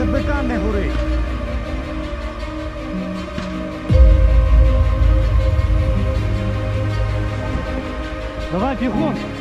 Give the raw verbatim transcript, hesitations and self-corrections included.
ДБК не горить. Давай бігом.